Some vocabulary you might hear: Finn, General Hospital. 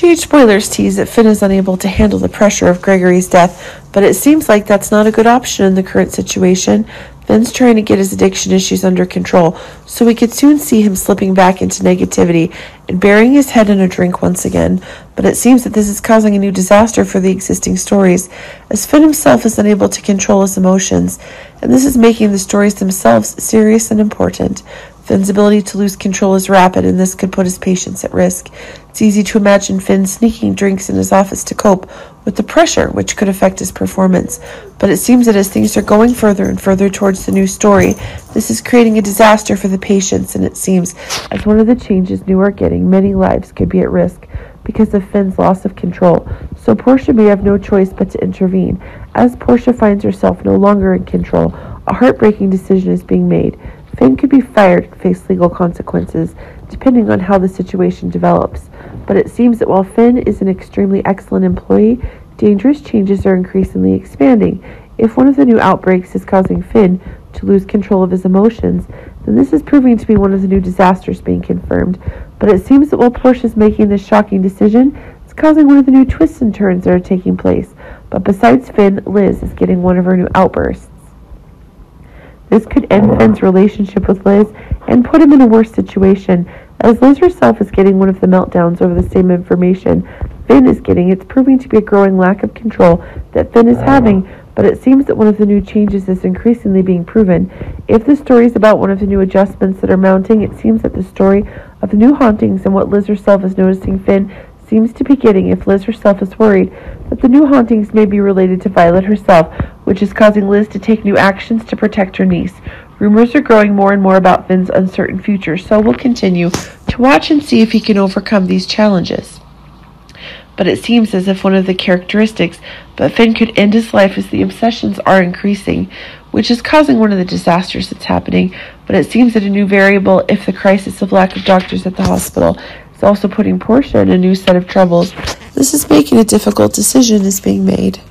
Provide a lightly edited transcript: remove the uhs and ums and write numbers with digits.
GH spoilers tease that Finn is unable to handle the pressure of Gregory's death, but it seems like that's not a good option in the current situation. Finn's trying to get his addiction issues under control, so we could soon see him slipping back into negativity and burying his head in a drink once again, but it seems that this is causing a new disaster for the existing stories, as Finn himself is unable to control his emotions, and this is making the stories themselves serious and important. Finn's ability to lose control is rapid, and this could put his patients at risk. It's easy to imagine Finn sneaking drinks in his office to cope with the pressure, which could affect his performance. But it seems that as things are going further and further towards the new story, this is creating a disaster for the patients, and it seems as one of the changes new are getting, many lives could be at risk because of Finn's loss of control. So Portia may have no choice but to intervene. As Portia finds herself no longer in control, a heartbreaking decision is being made. Finn could be fired and face legal consequences, depending on how the situation develops. But it seems that while Finn is an extremely excellent employee, dangerous changes are increasingly expanding. If one of the new outbreaks is causing Finn to lose control of his emotions, then this is proving to be one of the new disasters being confirmed. But it seems that while Portia is making this shocking decision, it's causing one of the new twists and turns that are taking place. But besides Finn, Liz is getting one of her new outbursts. This could end Finn's relationship with Liz and put him in a worse situation, as Liz herself is getting one of the meltdowns over the same information Finn is getting. It's proving to be a growing lack of control that Finn is having, but it seems that one of the new changes is increasingly being proven. If the story is about one of the new adjustments that are mounting, it seems that the story of the new hauntings and what Liz herself is noticing Finn seems to be getting, if Liz herself is worried that the new hauntings may be related to Violet herself, which is causing Liz to take new actions to protect her niece. Rumors are growing more and more about Finn's uncertain future, so we'll continue to watch and see if he can overcome these challenges. But it seems as if one of the characteristics that Finn could end his life as the obsessions are increasing, which is causing one of the disasters that's happening. But it seems that a new variable, if the crisis of lack of doctors at the hospital, it's also putting Portia in a new set of troubles. This is making a difficult decision is being made.